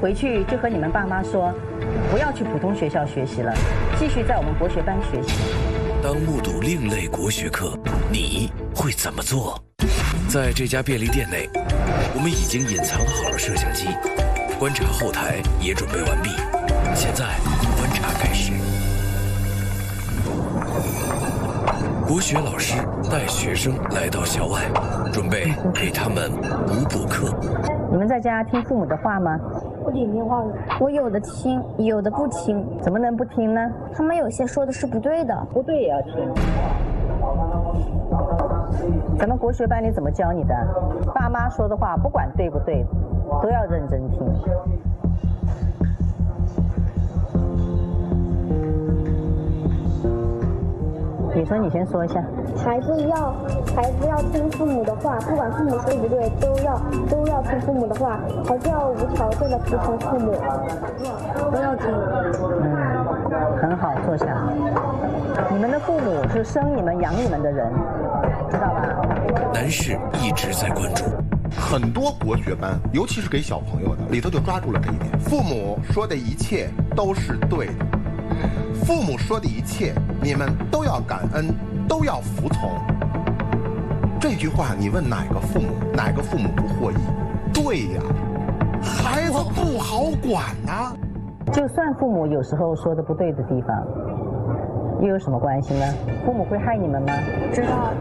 回去就和你们爸妈说，不要去普通学校学习了，继续在我们国学班学习。当目睹另类国学课，你会怎么做？在这家便利店内，我们已经隐藏好了摄像机，观察后台也准备完毕。现在观察开始。国学老师带学生来到校外，准备给他们补补课。 你们在家听父母的话吗？我听你话，我有的听，有的不听，怎么能不听呢？他们有些说的是不对的，不对也要听。咱们国学班里怎么教你的？爸妈说的话，不管对不对，都要认真听。你说，你先说一下。孩子要听父母的话，不管父母说不对，都要听父母的话，还是要无条件的服从父母，都要听。很好，坐下。你们的父母是生你们养你们的人，知道吧？男士一直在关注。 很多国学班，尤其是给小朋友的，里头就抓住了这一点。父母说的一切都是对的，父母说的一切你们都要感恩，都要服从。这句话你问哪个父母，哪个父母不获益？对呀，孩子不好管呐。就算父母有时候说的不对的地方，又有什么关系呢？父母会害你们吗？知道。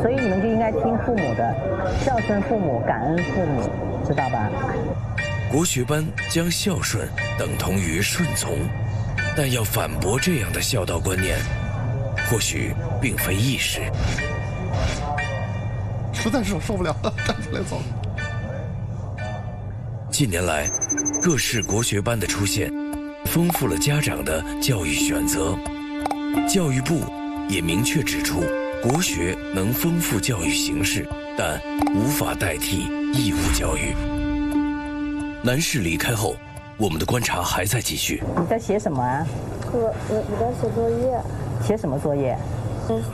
所以你们就应该听父母的，孝顺父母，感恩父母，知道吧？国学班将孝顺等同于顺从，但要反驳这样的孝道观念，或许并非易事。实在是我受不了了，站起来走。近年来，各式国学班的出现。 丰富了家长的教育选择，教育部也明确指出，国学能丰富教育形式，但无法代替义务教育。男士离开后，我们的观察还在继续。你在写什么啊？我在写作业。写什么作业？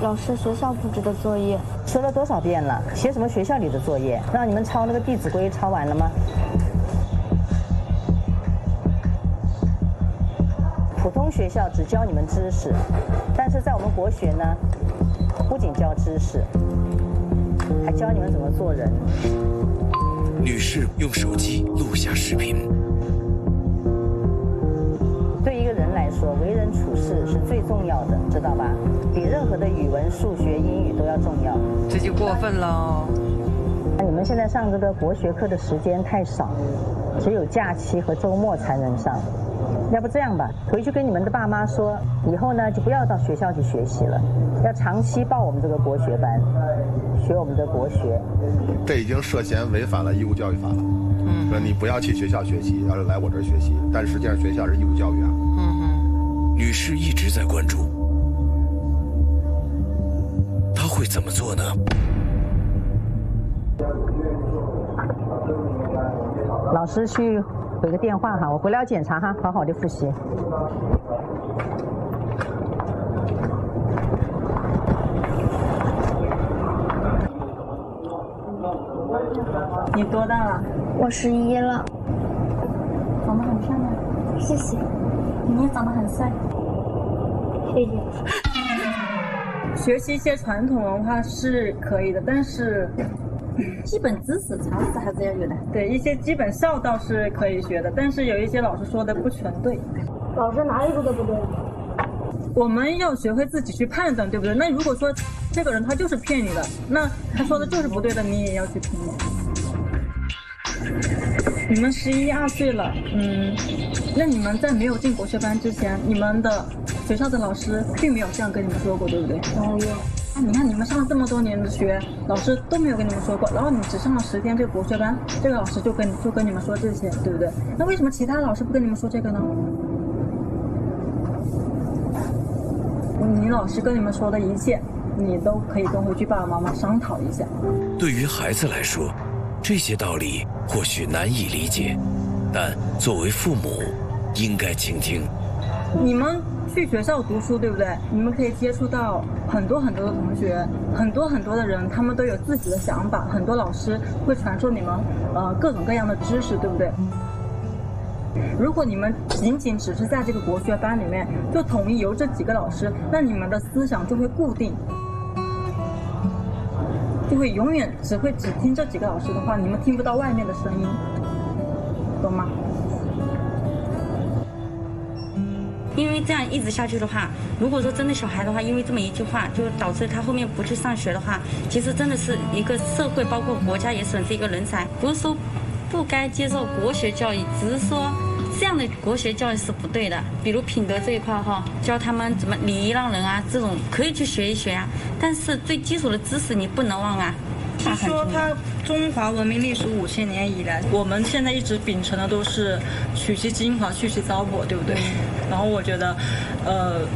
老师学校布置的作业。说了多少遍了？写什么学校里的作业？让你们抄那个《弟子规》，抄完了吗？ 普通学校只教你们知识，但是在我们国学呢，不仅教知识，还教你们怎么做人。女士用手机录下视频。对一个人来说，为人处事是最重要的，知道吧？比任何的语文、数学、英语都要重要。这就过分喽！那你们现在上这个国学课的时间太少，只有假期和周末才能上。 要不这样吧，回去跟你们的爸妈说，以后呢就不要到学校去学习了，要长期报我们这个国学班，学我们的国学。这已经涉嫌违反了义务教育法了。嗯，说你不要去学校学习，要来我这儿学习，但实际上学校是义务教育啊。嗯，女士一直在关注，她会怎么做呢？ 老师去回个电话哈，我回来要检查哈，好好的复习。你多大了？我11了。长得很漂亮，谢谢。你长得很帅，谢谢。学习一些传统文化是可以的，但是。 基本知识、常识还是要有的。对，一些基本孝道是可以学的，但是有一些老师说的不全对。老师哪里说的不对？我们要学会自己去判断，对不对？那如果说这个人他就是骗你的，那他说的就是不对的，你也要去评论。你们11、12岁了，那你们在没有进国学班之前，你们的学校的老师并没有这样跟你们说过，对不对？哦。 你看，你们上了这么多年的学，老师都没有跟你们说过，然后你只上了10天这个国学班，这个老师就跟你们说这些，对不对？那为什么其他老师不跟你们说这个呢？你老师跟你们说的一切，你都可以跟回去爸爸妈妈商讨一下。对于孩子来说，这些道理或许难以理解，但作为父母，应该倾听。你们。去学校读书，对不对？你们可以接触到很多很多的同学，很多很多的人，他们都有自己的想法，很多老师会传授你们各种各样的知识，对不对？如果你们仅仅只是在这个国学班里面就统一由这几个老师，那你们的思想就会固定，就会永远只听这几个老师的话，你们听不到外面的声音，懂吗？因为这样一直下去的话，如果说真的小孩的话，因为这么一句话就导致他后面不去上学的话，其实真的是一个社会包括国家也损失一个人才。不是说不该接受国学教育，只是说这样的国学教育是不对的。比如品德这一块哈，教他们怎么礼仪让人啊，这种可以去学一学啊，但是最基础的知识你不能忘啊。是说它中华文明历史5000年以来，我们现在一直秉承的都是取其精华，去其糟粕，对不对？然后我觉得，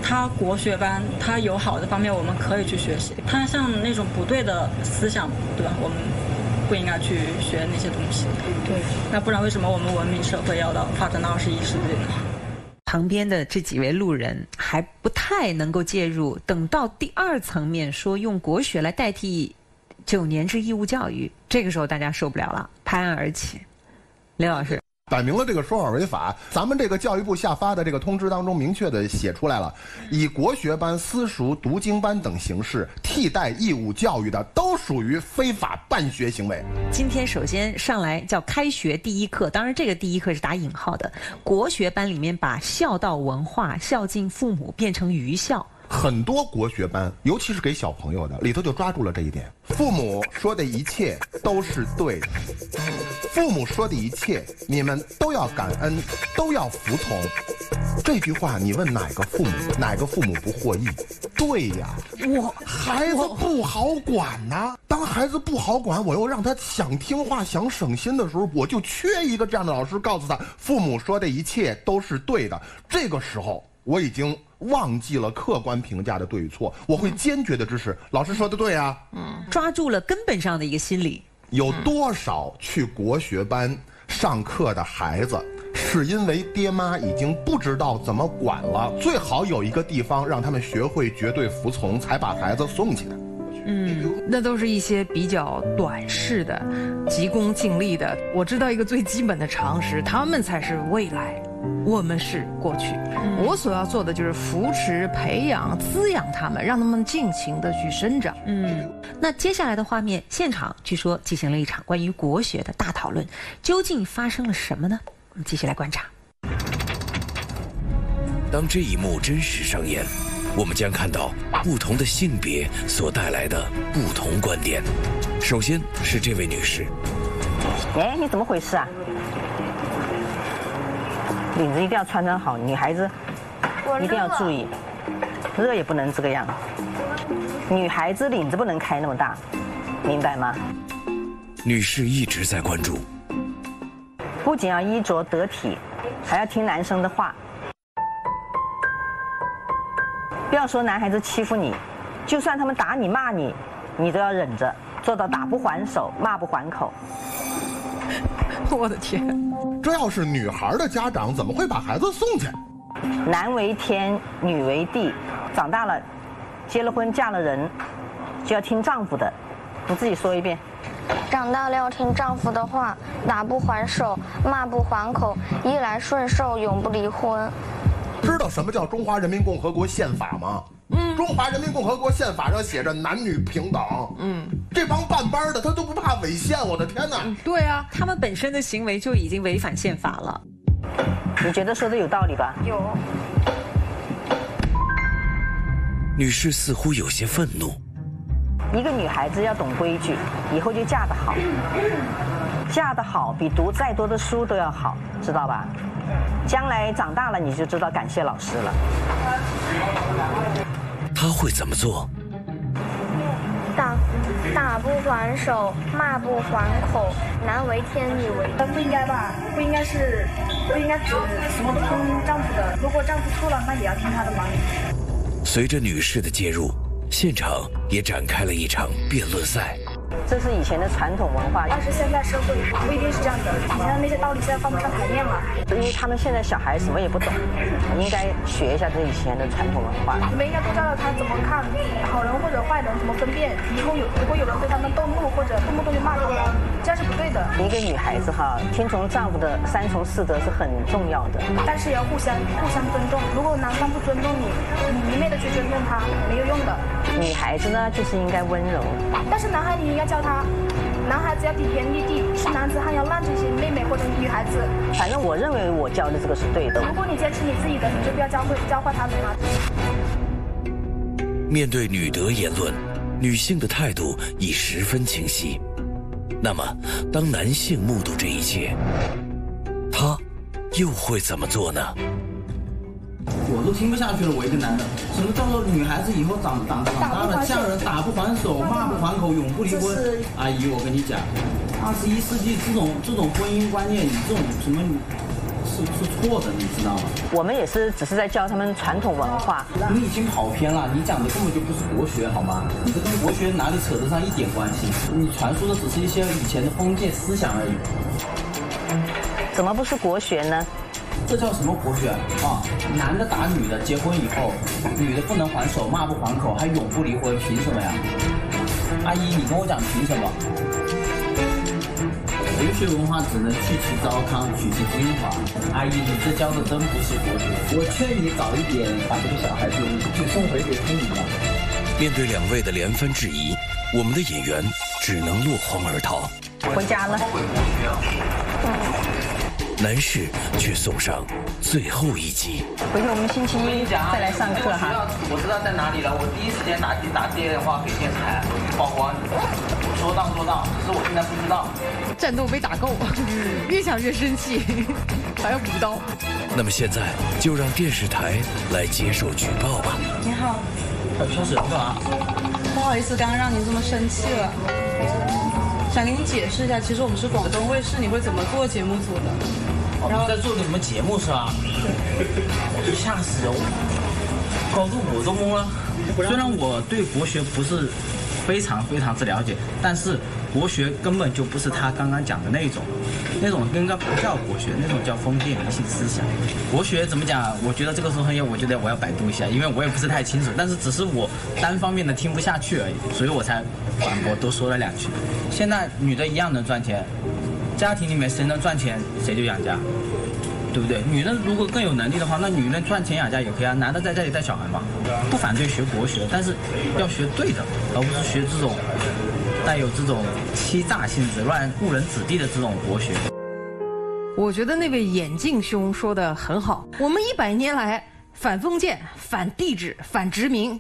它国学班它有好的方面，我们可以去学习；它像那种不对的思想，对吧？我们不应该去学那些东西。对，那不然为什么我们文明社会要到发展到21世纪呢？旁边的这几位路人还不太能够介入，等到第二层面说用国学来代替9年制义务教育，这个时候大家受不了了，拍案而起。刘老师摆明了这个说法违法，咱们这个教育部下发的这个通知当中明确的写出来了，以国学班、私塾、读经班等形式替代义务教育的，都属于非法办学行为。今天首先上来叫开学第一课，当然这个第一课是打引号的，国学班里面把孝道文化、孝敬父母变成愚孝。很多国学班，尤其是给小朋友的，里头就抓住了这一点。父母说的一切都是对的，父母说的一切你们都要感恩，都要服从。这句话你问哪个父母，哪个父母不获益？对呀，我孩子不好管呐。当孩子不好管，我又让他想听话、想省心的时候，我就缺一个这样的老师告诉他，父母说的一切都是对的。这个时候我已经忘记了客观评价的对与错，我会坚决的支持老师说的对啊。抓住了根本上的一个心理。有多少去国学班上课的孩子是因为爹妈已经不知道怎么管了，最好有一个地方让他们学会绝对服从，才把孩子送起来。那都是一些比较短视的、急功近利的。我知道一个最基本的常识，他们才是未来，我们是过去。我所要做的就是扶持、培养、滋养他们，让他们尽情的去生长。那接下来的画面，现场据说进行了一场关于国学的大讨论，究竟发生了什么呢？我们继续来观察。当这一幕真实上演，我们将看到不同的性别所带来的不同观点。首先是这位女士。哎，你怎么回事啊？领子一定要穿得好，女孩子一定要注意，热也不能这个样。女孩子领子不能开那么大，明白吗？女士一直在关注，不仅要衣着得体，还要听男生的话。不要说男孩子欺负你，就算他们打你骂你，你都要忍着，做到打不还手，骂不还口。我的天，这要是女孩的家长，怎么会把孩子送去？男为天，女为地，长大了，结了婚嫁了人，就要听丈夫的。你自己说一遍。长大了要听丈夫的话，打不还手，骂不还口，衣来顺受，永不离婚。知道什么叫中华人民共和国宪法吗？中华人民共和国宪法上写着男女平等。这帮办班的他都不怕违宪，我的天哪！对啊，他们本身的行为就已经违反宪法了。你觉得说的有道理吧？有。女士似乎有些愤怒。一个女孩子要懂规矩，以后就嫁得好。嫁得好比读再多的书都要好，知道吧？将来长大了你就知道感谢老师了。他会怎么做？打不还手，骂不还口，男为天，女为地。不应该吧？不应该只什么听丈夫的。如果丈夫错了，那也要听他的吗？随着女士的介入，现场也展开了一场辩论赛。这是以前的传统文化。但是现在社会不一定是这样的，以前的那些道理现在放不上台面了。因为他们现在小孩什么也不懂，应该学一下这以前的传统文化。你们应该多教教他怎么看好人或者坏人，怎么分辨。如果有人对他们动怒或者动不动就骂他们，这样是不对的。一个女孩子哈，听从丈夫的三从四德是很重要的，但是也要互相尊重。如果男方不尊重你，你一昧的去尊重他没有用的。女孩子呢，就是应该温柔，但是男孩你应该教他。男孩子要顶天立地，是男子汉，要让这些妹妹或者女孩子。反正我认为我教的这个是对的。如果你坚持你自己的，你就不要教坏他们了。面对女德言论，女性的态度已十分清晰。那么，当男性目睹这一切，他又会怎么做呢？我都听不下去了，我一个男的，什么叫做女孩子以后长大了嫁人打不还手，骂不还口，永不离婚？阿姨，我跟你讲，21世纪这种婚姻观念，你这种什么是错的，你知道吗？我们也是只是在教他们传统文化。你已经跑偏了，你讲的根本就不是国学好吗？你这跟国学哪里扯得上一点关系？你传输的只是一些以前的封建思想而已。怎么不是国学呢？这叫什么国学啊？男的打女的，结婚以后，女的不能还手，骂不还口，还永不离婚，凭什么呀？阿姨，你跟我讲凭什么？留学文化只能去其糟糠，取其精华。阿姨，你这教的真不是国学。我劝你早一点把这个小孩子就送回给父母了。面对两位的连番质疑，我们的演员只能落荒而逃，回家了。男士却送上最后一击。回头我们星期一再来上课哈。我知道在哪里了，我第一时间打电话给电视台曝光你。我说到做到，只是我现在不知道。战斗没打够，越想越生气，还要补刀。那么现在就让电视台来接受举报吧。你好。小沈干嘛？不好意思，刚刚让您这么生气了。想给你解释一下，其实我们是广东卫视，你会怎么做节目组的？然后在做什么节目是吧？我就吓死了，搞得我都懵了。虽然我对国学不是非常之了解，但是国学根本就不是他刚刚讲的那种应该不叫国学，那种叫封建迷信思想。国学怎么讲？我觉得这个时候我觉得我要百度一下，因为我也不是太清楚，但是只是我单方面的听不下去而已，所以我才反驳多说了两句。现在女的一样能赚钱，家庭里面谁能赚钱谁就养家，对不对？女人如果更有能力的话，那女人赚钱养家也可以啊。男的在家里带小孩嘛，不反对学国学，但是要学对的，而不是学这种带有这种欺诈性质、乱误人子弟的这种国学。我觉得那位眼镜兄说的很好，我们100年来反封建、反帝制、反殖民，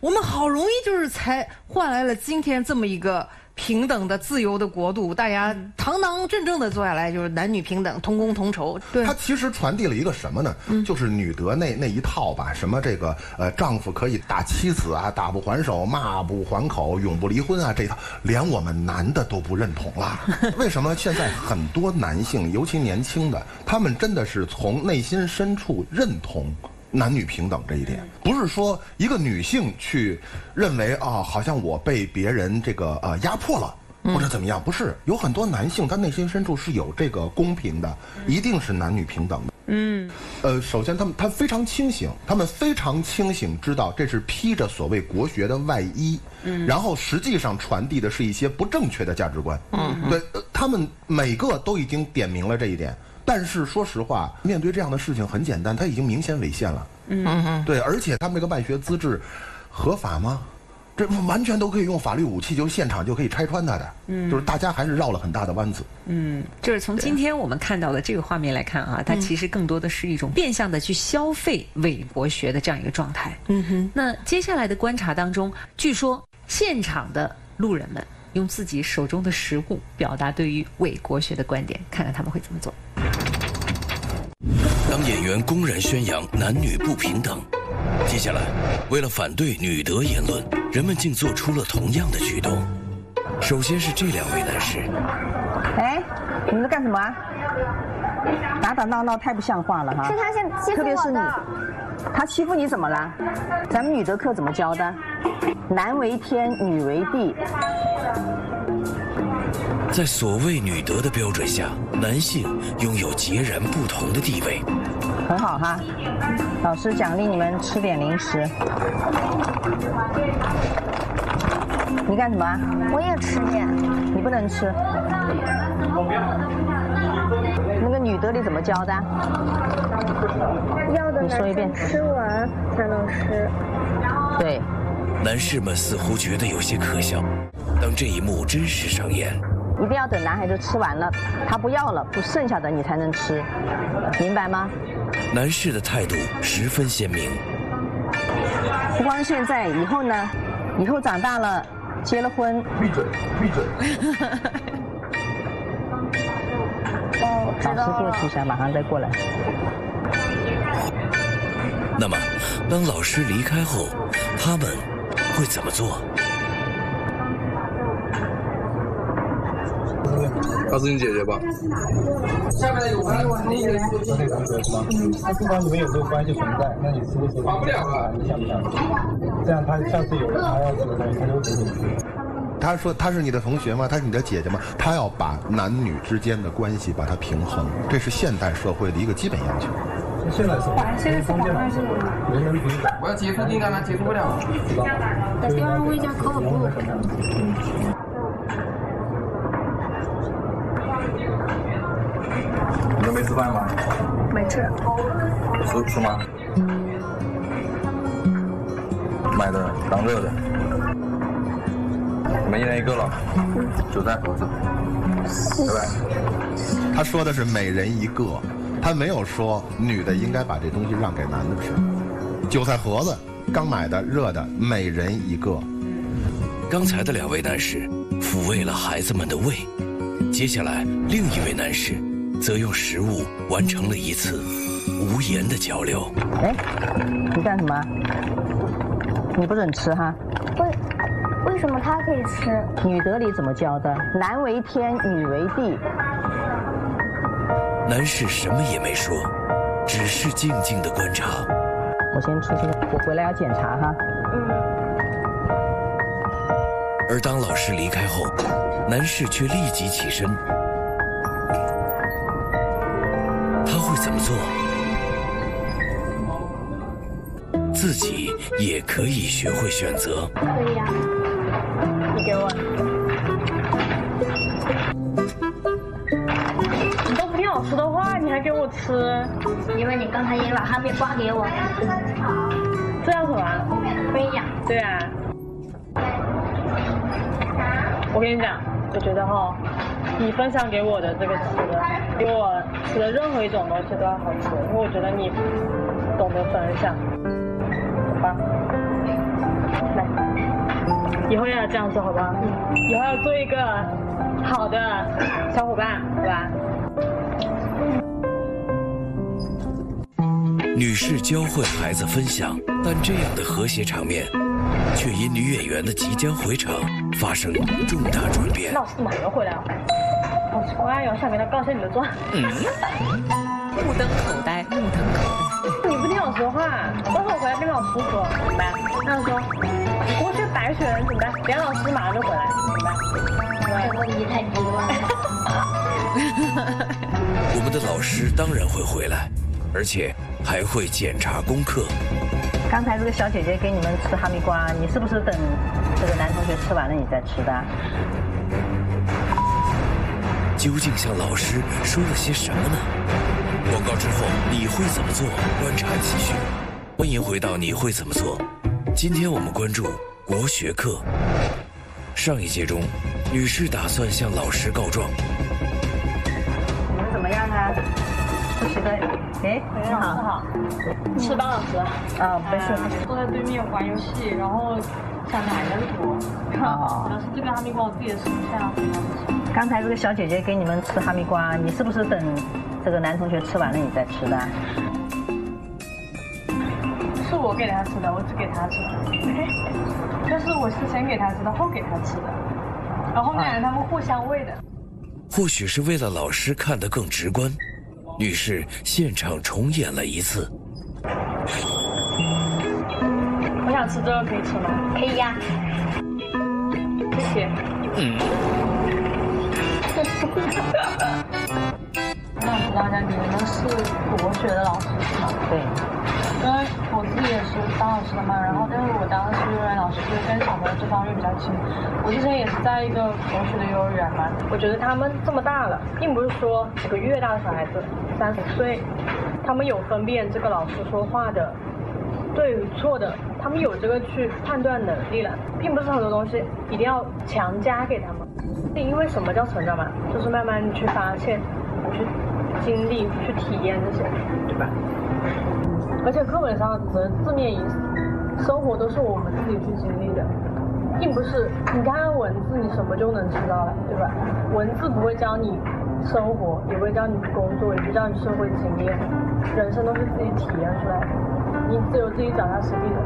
我们好容易就是才换来了今天这么一个平等的自由的国度，大家堂堂正正的坐下来，就是男女平等，同工同酬。对，它其实传递了一个什么呢？就是女德那一套吧，什么这个丈夫可以打妻子啊，打不还手，骂不还口，永不离婚啊，这一套连我们男的都不认同了。为什么现在很多男性，尤其年轻的，他们真的是从内心深处认同男女平等这一点，不是说一个女性去认为啊，好像我被别人这个压迫了或者怎么样，不是，有很多男性他内心深处是有这个公平的，一定是男女平等的。首先他非常清醒，知道这是披着所谓国学的外衣，然后实际上传递的是一些不正确的价值观。对，他们每个都已经点明了这一点。但是说实话，面对这样的事情很简单，他已经明显违宪了。对，而且他们这个办学资质合法吗？这完全都可以用法律武器，就现场就可以拆穿他的。就是大家还是绕了很大的弯子。就是从今天我们看到的这个画面来看啊，它其实更多的是一种变相的去消费伪国学的这样一个状态。那接下来的观察当中，据说现场的路人们用自己手中的食物表达对于伪国学的观点，看看他们会怎么做。当演员公然宣扬男女不平等，接下来为了反对女德言论，人们竟做出了同样的举动。首先是这两位男士。哎，你们在干什么啊？打打闹闹太不像话了哈！是他先欺负我的。特别是你，他欺负你怎么了？咱们女德课怎么教的？男为天，女为地。在所谓女德的标准下，男性拥有截然不同的地位。很好哈，老师奖励你们吃点零食。你干什么？我也吃点。你不能吃。那个女德你怎么教的？要的男生吃完才能吃。对。男士们似乎觉得有些可笑。 当这一幕真实上演，一定要等男孩子吃完了，他不要了，不剩下的你才能吃，明白吗？男士的态度十分鲜明。不光现在，以后呢？以后长大了，结了婚，闭嘴，闭嘴。哦，知道了。老师过去一下，马上再过来。那么，当老师离开后，他们会怎么做？ 他自己解决吧。下面有关理解夫妻的关系吗？他不管你们有没有关系存在，那你是不是？不了啊！你想不想？这样他下次有人他要什么东西，他就给你。他说他是你的同学吗？他是你的姐姐吗？他要把男女之间的关系把它平衡，这是现代社会的一个基本要求。现在是封建社会，人人平等。我要结婚订单了，结婚不了。在地方问一下可不？ 你们没吃饭吗？没吃。吃吗？买的当热的。你们一人一个了。韭菜盒子。拜拜。他说的是每人一个，他没有说女的应该把这东西让给男的吃。韭菜盒子刚买的热的，每人一个。刚才的两位男士抚慰了孩子们的胃，接下来另一位男士。 则用食物完成了一次无言的交流。哎，你干什么？你不准吃哈。为什么他可以吃？女德里怎么教的？男为天，女为地。男士什么也没说，只是静静的观察。我先出去，我回来要检查哈。嗯。而当老师离开后，男士却立即起身。 怎么做？自己也可以学会选择。可以啊，你给我。你都不听老师的话，你还给我吃？因为你刚才也把哈密瓜给我。这样什么？可以呀。对啊。我跟你讲，我觉得哈。 你分享给我的这个吃的，比我吃的任何一种东西都要好吃，因为我觉得你懂得分享。好吧，来，以后要这样做好吧？以后要做一个好的小伙伴，好吧？女士教会孩子分享，但这样的和谐场面。 却因女演员的即将回场发生重大转变。那老师怎么还要回来啊？老师，我要摇下面的告诉你的妆。目瞪口呆，目瞪口呆。你不听老师的话，到时候我回来跟老师说，怎么办？那样说，你过去白雪人怎么办？别让老师马上就回来，怎么办？这问题太低了。我们的老师当然会回来，而且还会检查功课。 刚才这个小姐姐给你们吃哈密瓜，你是不是等这个男同学吃完了你再吃的？究竟向老师说了些什么呢？广告之后你会怎么做？观察继续。欢迎回到你会怎么做？今天我们关注国学课。上一节中，女士打算向老师告状。你们怎么样啊？ 不觉得，哎，老师好，吃吧，老师。啊，没事。坐在对面玩游戏，然后想拿一个图。哦。老师，这个哈密瓜我自己吃不下。刚才这个小姐姐给你们吃哈密瓜，你是不是等这个男同学吃完了你再吃的？是我给他吃的，我只给他吃的。但是我是先给他吃的，后给他吃的，然后两人他们互相喂的。或许是为了老师看得更直观。 女士现场重演了一次。我想吃这个，可以吃吗？可以呀。谢谢。嗯。那辅导长，你们是国学的老师吗？对。因为我自己也是当老师的嘛，然后但是我当的是幼儿园老师，就是跟小朋友这方面比较亲。我之前也是在一个国学的幼儿园嘛，我觉得他们这么大了，并不是说几个月大的小孩子，3、4岁，他们有分辨这个老师说话的对与错的，他们有这个去判断能力了，并不是很多东西一定要强加给他们。因为什么叫成长嘛，就是慢慢去发现，去经历、去体验这些，对吧？而且课本上的字面意思，生活都是我们自己去经历的，并不是你看文字你什么就能知道了，对吧？文字不会教你生活，也不会教你工作，也不教你社会经验，人生都是自己体验出来的，你只有自己脚踏实地的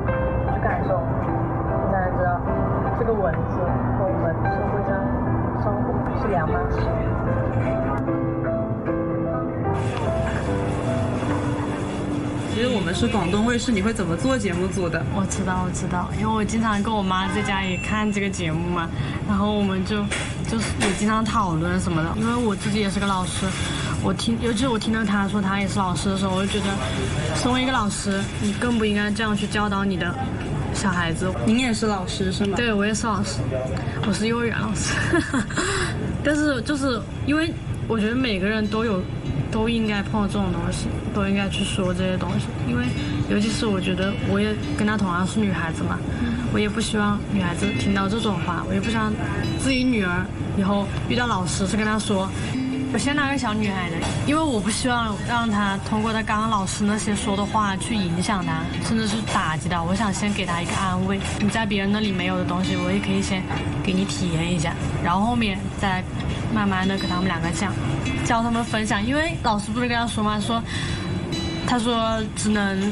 去感受，你才能知道这个文字和我们社会上生活是两码事。其实我们是广东卫视，你会怎么做节目组的？我知道，因为我经常跟我妈在家里看这个节目嘛，然后我们就是也经常讨论什么的。因为我自己也是个老师，尤其我听到她说她也是老师的时候，我就觉得，身为一个老师，你更不应该这样去教导你的小孩子。您也是老师是吗？对，我也是老师，我是幼儿园老师。但是就是因为我觉得每个人都应该碰到这种东西，都应该去说这些东西，因为尤其是我觉得我也跟她同样是女孩子嘛，我也不希望女孩子听到这种话，我也不想自己女儿以后遇到老师是跟她说，我先拿个小女孩的，因为我不希望让她通过她刚刚老师那些说的话去影响她，甚至是打击她。我想先给她一个安慰，你在别人那里没有的东西，我也可以先给你体验一下，然后后面再慢慢的给他们两个讲。教他们分享，因为老师不是跟他说吗？他说只能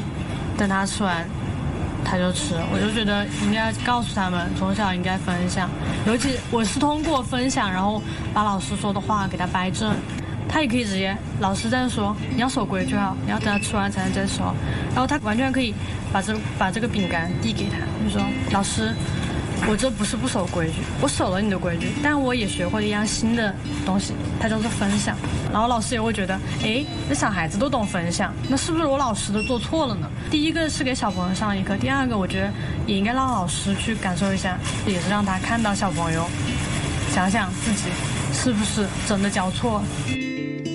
等他吃完，他就吃。我就觉得应该告诉他们，从小应该分享。尤其我是通过分享，然后把老师说的话给他掰正。他也可以直接，老师这样说，你要守规矩啊，你要等他吃完才能再说。然后他完全可以把这个饼干递给他，就说老师，我这不是不守规矩，我守了你的规矩，但我也学会了一样新的东西，它叫做分享。然后老师也会觉得，哎，那小孩子都懂分享，那是不是我老师都做错了呢？第一个是给小朋友上一课，第二个我觉得也应该让老师去感受一下，也是让他看到小朋友，想想自己是不是真的教错了。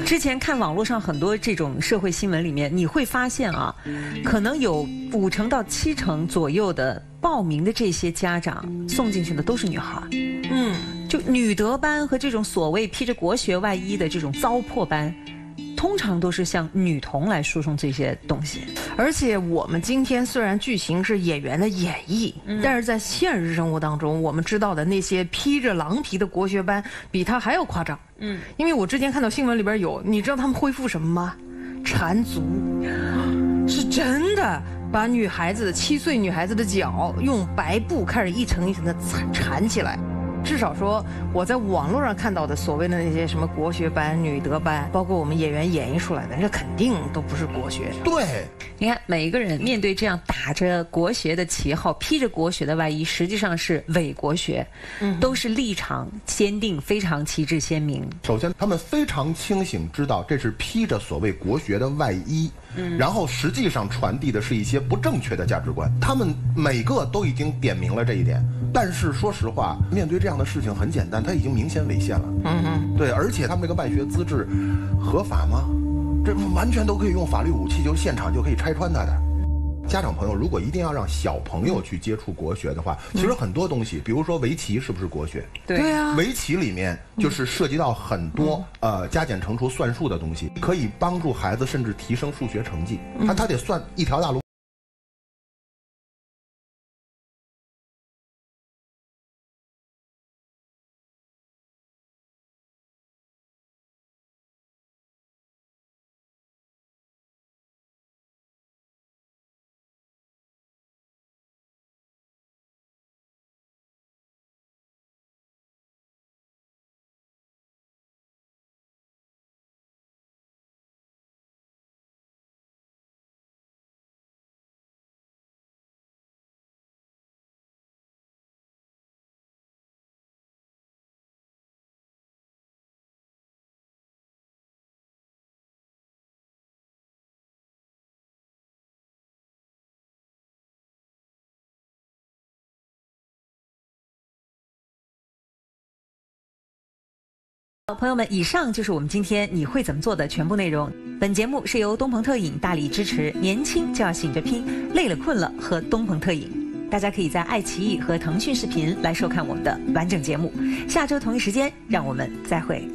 之前看网络上很多这种社会新闻里面，你会发现啊，可能有5成到7成左右的报名的这些家长送进去的都是女孩，就女德班和这种所谓披着国学外衣的这种糟粕班，通常都是向女童来输送这些东西。而且我们今天虽然剧情是演员的演绎，但是在现实生活当中，我们知道的那些披着狼皮的国学班比他还要夸张。因为我之前看到新闻里边有，你知道他们恢复什么吗？缠足，是真的。把7岁女孩子的脚用白布开始一层一层的缠起来，至少说我在网络上看到的所谓的那些什么国学班、女德班，包括我们演员演绎出来的，这肯定都不是国学。对，你看每一个人面对这样打着国学的旗号、披着国学的外衣，实际上是伪国学，都是立场坚定，非常旗帜鲜明。首先，他们非常清醒，知道这是披着所谓国学的外衣。然后实际上传递的是一些不正确的价值观，他们每个都已经点明了这一点。但是说实话，面对这样的事情很简单，他已经明显违宪了。对，而且他们这个办学资质合法吗？这完全都可以用法律武器，就现场就可以拆穿他的。家长朋友，如果一定要让小朋友去接触国学的话，其实很多东西，比如说围棋是不是国学？对啊，围棋里面就是涉及到很多加减乘除算术的东西，可以帮助孩子甚至提升数学成绩。他得算一条大龙。朋友们，以上就是我们今天你会怎么做的全部内容。本节目是由东鹏特饮大力支持，年轻就要醒着拼，累了困了喝东鹏特饮。大家可以在爱奇艺和腾讯视频来收看我们的完整节目。下周同一时间，让我们再会。